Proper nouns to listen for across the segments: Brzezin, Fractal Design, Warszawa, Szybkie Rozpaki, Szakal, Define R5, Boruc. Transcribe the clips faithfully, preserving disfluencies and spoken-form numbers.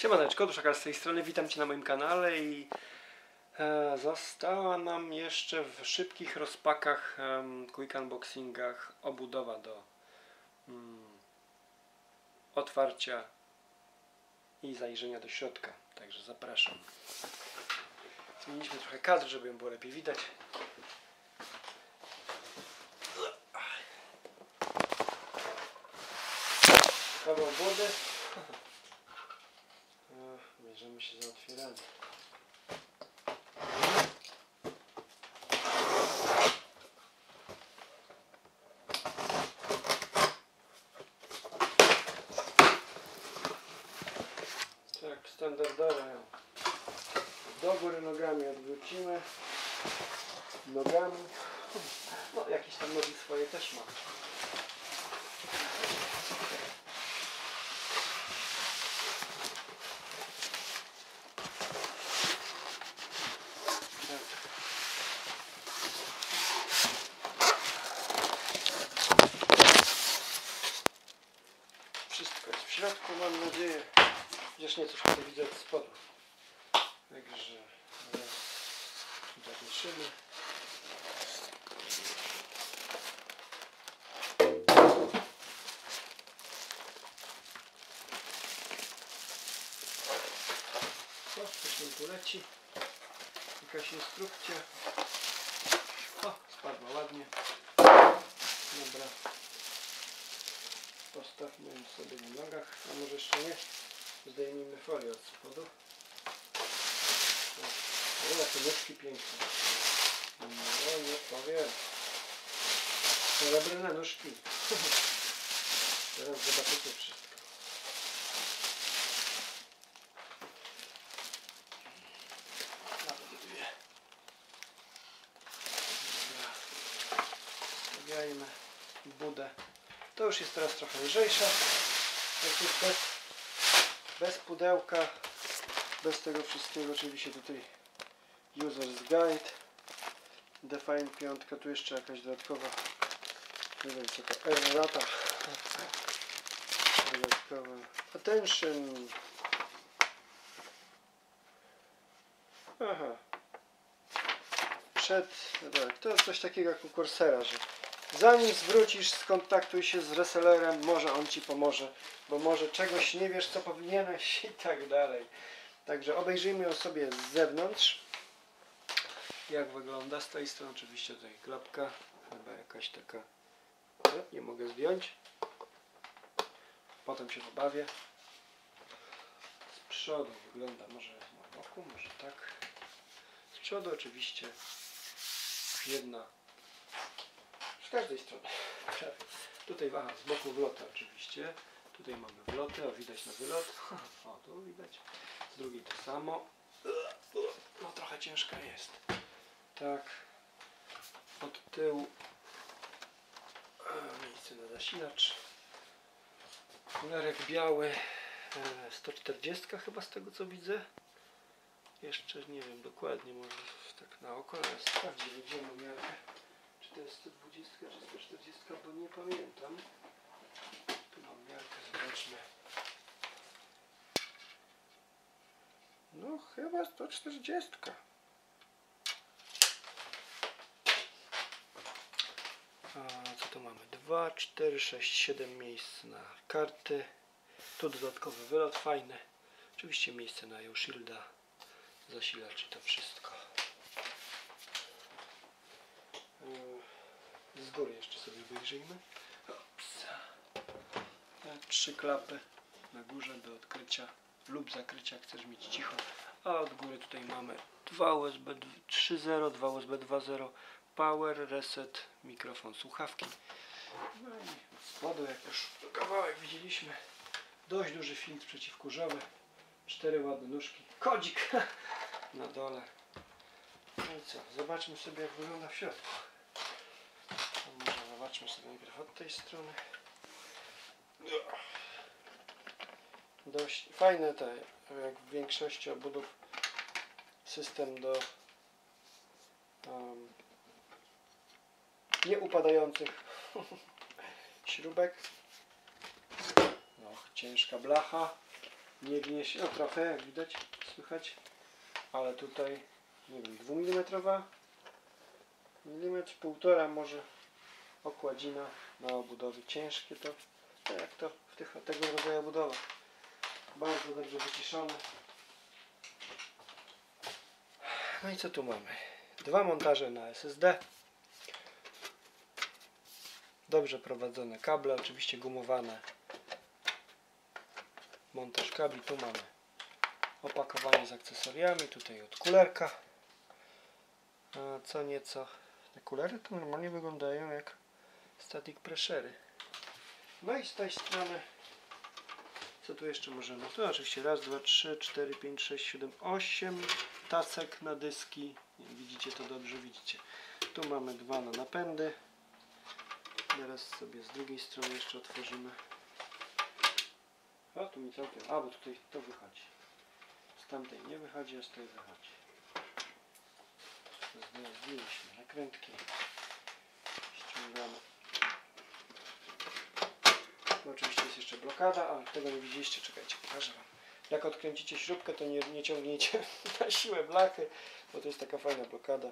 Siemaneczko, Duszakar z tej strony, witam Cię na moim kanale i e, została nam jeszcze w szybkich rozpakach, e, quick unboxingach obudowa do mm, otwarcia i zajrzenia do środka, także zapraszam. Zmieniliśmy trochę kadr, żeby ją było lepiej widać. Kawał wody. Bierzemy się za otwieranie. Tak, standardowo ją do góry nogami odwrócimy. Nogami. No, jakieś tam nogi swoje też ma. Wszystko jest w środku, mam nadzieję. Chociaż nie, coś tutaj widzę od spodu. Także zapieszymy. O, coś mi tu leci. Jakaś instrukcja. O, spadła ładnie. Dobra. Postawmy ją sobie na nogach, a może jeszcze nie. Zdejmijmy folię od spodu. O, jakie nóżki piękne. No, nie powiem. Srebrne nóżki. Teraz zobaczycie wszystko. Nawet dwie. Dobra. Stawiajmy budę. To już jest teraz trochę lżejsza, bez, bez pudełka, bez tego wszystkiego, oczywiście tutaj User's Guide, Define pięć, tu jeszcze jakaś dodatkowa, nie wiem co to, errata, dodatkowa, attention, aha, przed, tak, to jest coś takiego jak u Corsera, że zanim zwrócisz, skontaktuj się z resellerem, może on Ci pomoże, bo może czegoś nie wiesz, co powinieneś i tak dalej. Także obejrzyjmy ją sobie z zewnątrz. Jak wygląda z tej strony? Oczywiście tutaj klapka, chyba jakaś taka, nie mogę zdjąć. Potem się pobawię. Z przodu wygląda może na boku, może tak. Z przodu oczywiście jedna. Z każdej strony. Tutaj waha, z boku wlota oczywiście. Tutaj mamy wloty, o widać na wylot. O, tu widać. Z drugiej to samo. No trochę ciężka jest. Tak. Od tyłu miejsce na zasilacz. Numerek biały. sto czterdzieści chyba z tego co widzę. Jeszcze nie wiem dokładnie, może tak na oko, ale sprawdź, widzimy numerkę. To jest sto dwadzieścia czy sto czterdzieści, bo nie pamiętam. Tu mam miarkę, zobaczmy. No chyba sto czterdzieści. A co tu mamy? dwa, cztery, sześć, siedem miejsc na karty. Tu dodatkowy wylot, fajny. Oczywiście miejsce na U-Shielda, zasilacz i to wszystko. Z góry jeszcze sobie wyjrzyjmy. Trzy klapy na górze do odkrycia lub zakrycia, chcesz mieć cicho. A od góry tutaj mamy dwa USB trzy zero, dwa USB dwa zero, power, reset, mikrofon, słuchawki. No i od spodu, jak już kawałek widzieliśmy, dość duży filtr przeciwkurzowy, cztery ładne nóżki, kodzik na dole. No i co, zobaczmy sobie jak wygląda w środku. Zobaczmy sobie najpierw od tej strony. Dość fajne te, jak w większości obudów, system do um, nieupadających śrubek. No, ciężka blacha. nie gnie się, no trochę jak widać, słychać, ale tutaj nie wiem, dwa milimetry, milimetr, półtora może okładzina na obudowie. Ciężkie to, tak jak to w tych, tego rodzaju obudowa. Bardzo dobrze wyciszone. No i co tu mamy? Dwa montaże na S S D. Dobrze prowadzone kable, oczywiście gumowane. Montaż kabli, tu mamy opakowanie z akcesoriami, tutaj od kulerka. A co nieco, te kulery to normalnie wyglądają jak static preshery. No i z tej strony co tu jeszcze możemy? Tu oczywiście raz, dwa, trzy, cztery, pięć, sześć, siedem, osiem tasek na dyski. Widzicie to dobrze, widzicie. Tu mamy dwa na napędy. Teraz sobie z drugiej strony jeszcze otworzymy. A tu mi całkiem, a bo tutaj to wychodzi. Z tamtej nie wychodzi, a z tej wychodzi. Zdjęliśmy nakrętki. Ściągamy. No, oczywiście jest jeszcze blokada, ale tego nie widzieliście, czekajcie, pokażę wam. Jak odkręcicie śrubkę, to nie, nie ciągnijcie na siłę blachy, bo to jest taka fajna blokada,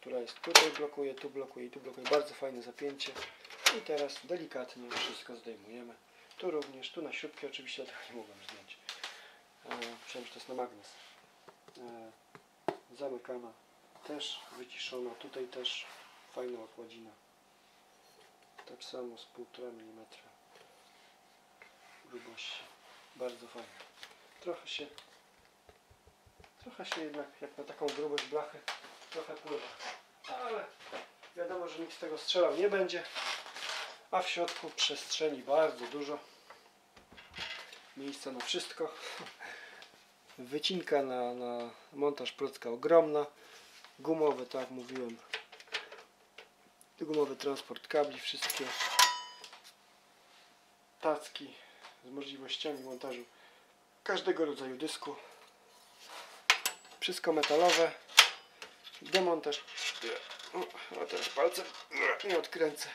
która jest tutaj blokuje, tu blokuje i tu blokuje. Bardzo fajne zapięcie. I teraz delikatnie wszystko zdejmujemy. Tu również, tu na śrubki oczywiście, tego nie mogłem zdjąć. E, myślałem, że to jest na magnes. E, zamykana też, wyciszona. Tutaj też fajna okładzina. Tak samo z półtora milimetra grubości. Bardzo fajnie. Trochę się, trochę się jednak, jak na taką grubość blachy, trochę pływa. Ale wiadomo, że nikt z tego strzelał nie będzie. A w środku przestrzeni bardzo dużo. Miejsca na wszystko. Wycinka na, na montaż procka ogromna. Gumowy, tak jak mówiłem. Gumowy transport kabli, wszystkie tacki z możliwościami montażu każdego rodzaju dysku. Wszystko metalowe. Demontaż. O, teraz palcem nie odkręcę.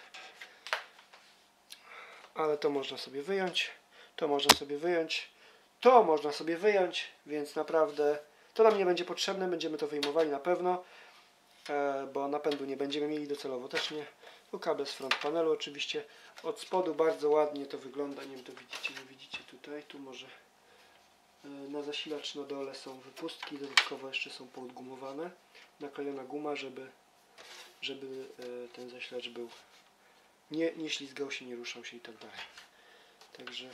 Ale to można sobie wyjąć. To można sobie wyjąć. To można sobie wyjąć. Więc naprawdę to nam nie będzie potrzebne. Będziemy to wyjmowali na pewno. Bo napędu nie będziemy mieli, docelowo też nie. Tu kable z front panelu oczywiście. Od spodu bardzo ładnie to wygląda. Nie wiem, to widzicie, nie widzicie tutaj. Tu może na zasilacz na dole są wypustki. Dodatkowo jeszcze są podgumowane. Naklejona guma, żeby, żeby ten zasilacz był nie, nie ślizgał się, nie ruszał się i tak dalej. Także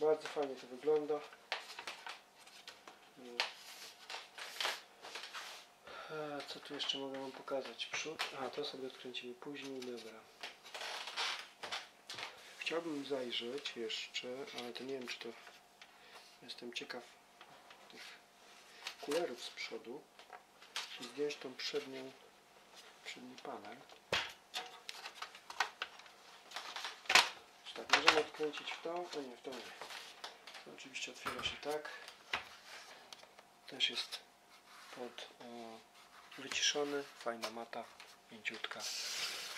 bardzo fajnie to wygląda. Co tu jeszcze mogę wam pokazać? Przód. A, to sobie odkręcimy później. Dobra. Chciałbym zajrzeć jeszcze, ale to nie wiem, czy to... Jestem ciekaw tych kulerów z przodu. I zdjąć tą przednią, przedni panel. Tak, możemy odkręcić w tą, o nie, w tą nie. No, oczywiście otwiera się tak. Też jest pod... O, wyciszony, fajna mata, mięciutka.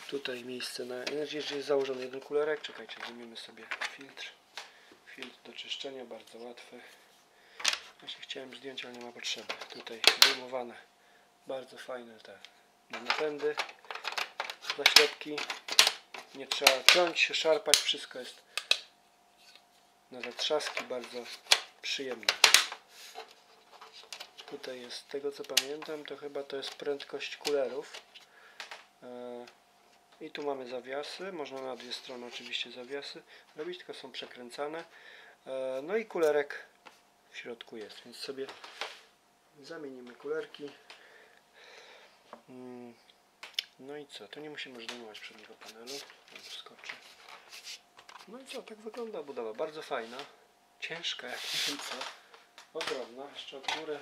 Tutaj miejsce na energię, że jest założony jeden kulerek. Czekajcie, zmienimy sobie filtr. Filtr do czyszczenia, bardzo łatwy. Właśnie chciałem zdjąć, ale nie ma potrzeby. Tutaj wyjmowane bardzo fajne te napędy, zaślepki. Nie trzeba ciąć się, szarpać. Wszystko jest na zatrzaski, bardzo przyjemne. Tutaj jest, z tego co pamiętam, to chyba to jest prędkość kulerów. I tu mamy zawiasy, można na dwie strony oczywiście zawiasy robić, tylko są przekręcane. No i kulerek w środku jest, więc sobie zamienimy kulerki. No i co, to nie musimy już zdejmować przedniego panelu, on wskoczy. No i co, tak wygląda budowa, bardzo fajna, ciężka jak nie wiem co, ogromna, jeszcze od góry.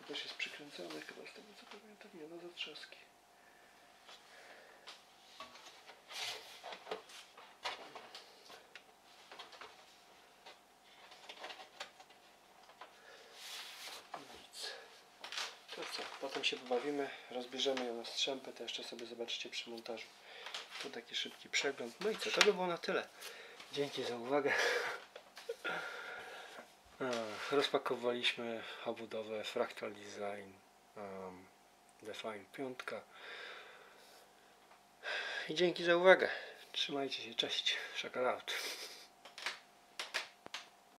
To też jest przykręcone, chyba z tego co pamiętam, nie, no zatrzaski. Nic. To co, potem się pobawimy, rozbierzemy ją na strzępy, to jeszcze sobie zobaczycie przy montażu. Tu taki szybki przegląd. No i co, to by było na tyle. Dzięki za uwagę. Rozpakowaliśmy obudowę Fractal Design um, Define pięć. I dzięki za uwagę. Trzymajcie się, cześć. Shakal out.